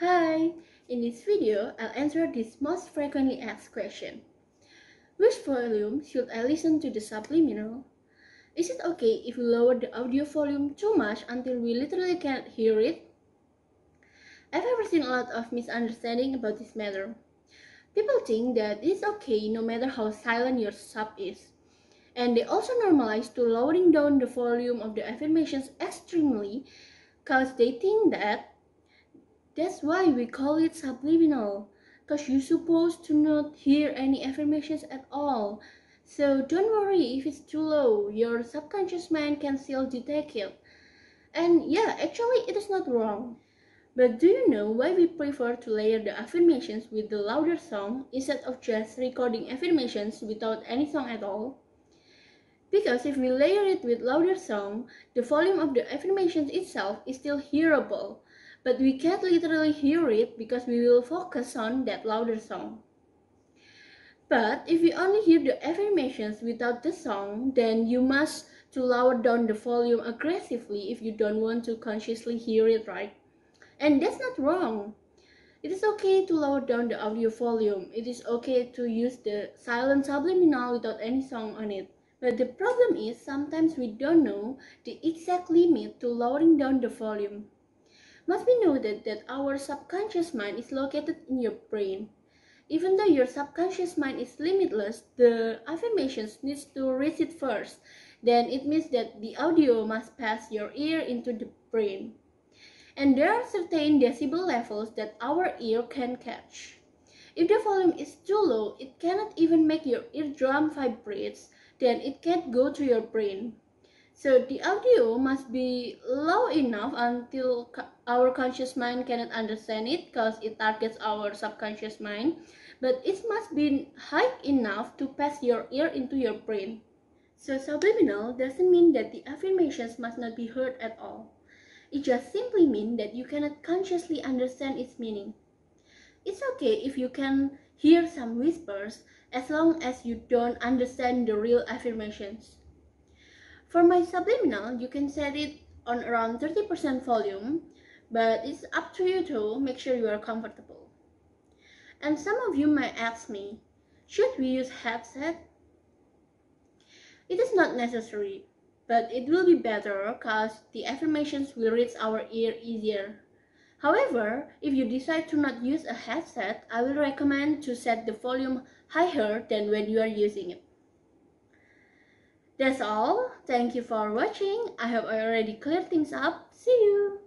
Hi! In this video, I'll answer this most frequently asked question. Which volume should I listen to the subliminal? Is it okay if we lower the audio volume too much until we literally can't hear it? I've ever seen a lot of misunderstanding about this matter. People think that it's okay no matter how silent your sub is. And they also normalize to lowering down the volume of the affirmations extremely because they think that's why we call it subliminal, because you're supposed to not hear any affirmations at all. So don't worry if it's too low, your subconscious mind can still detect it. And yeah, actually it is not wrong. But do you know why we prefer to layer the affirmations with the louder song instead of just recording affirmations without any song at all? Because if we layer it with louder song, the volume of the affirmations itself is still hearable. But we can't literally hear it because we will focus on that louder song. But if we only hear the affirmations without the song, then you must to lower down the volume aggressively if you don't want to consciously hear it, right? And that's not wrong. It is okay to lower down the audio volume. It is okay to use the silent subliminal without any song on it. But the problem is sometimes we don't know the exact limit to lowering down the volume. Must be noted that our subconscious mind is located in your brain. Even though your subconscious mind is limitless, the affirmations needs to reach it first. Then it means that the audio must pass your ear into the brain. And there are certain decibel levels that our ear can catch. If the volume is too low, it cannot even make your eardrum vibrate, then it can't go to your brain. So the audio must be low enough until our conscious mind cannot understand it because it targets our subconscious mind, but it must be high enough to pass your ear into your brain. So subliminal doesn't mean that the affirmations must not be heard at all. It just simply means that you cannot consciously understand its meaning. It's okay if you can hear some whispers as long as you don't understand the real affirmations. For my subliminal, you can set it on around 30% volume, but it's up to you to make sure you are comfortable. And some of you might ask me, should we use headset? It is not necessary, but it will be better because the affirmations will reach our ear easier. However, if you decide to not use a headset, I will recommend to set the volume higher than when you are using it. That's all. Thank you for watching. I hope I already cleared things up. See you.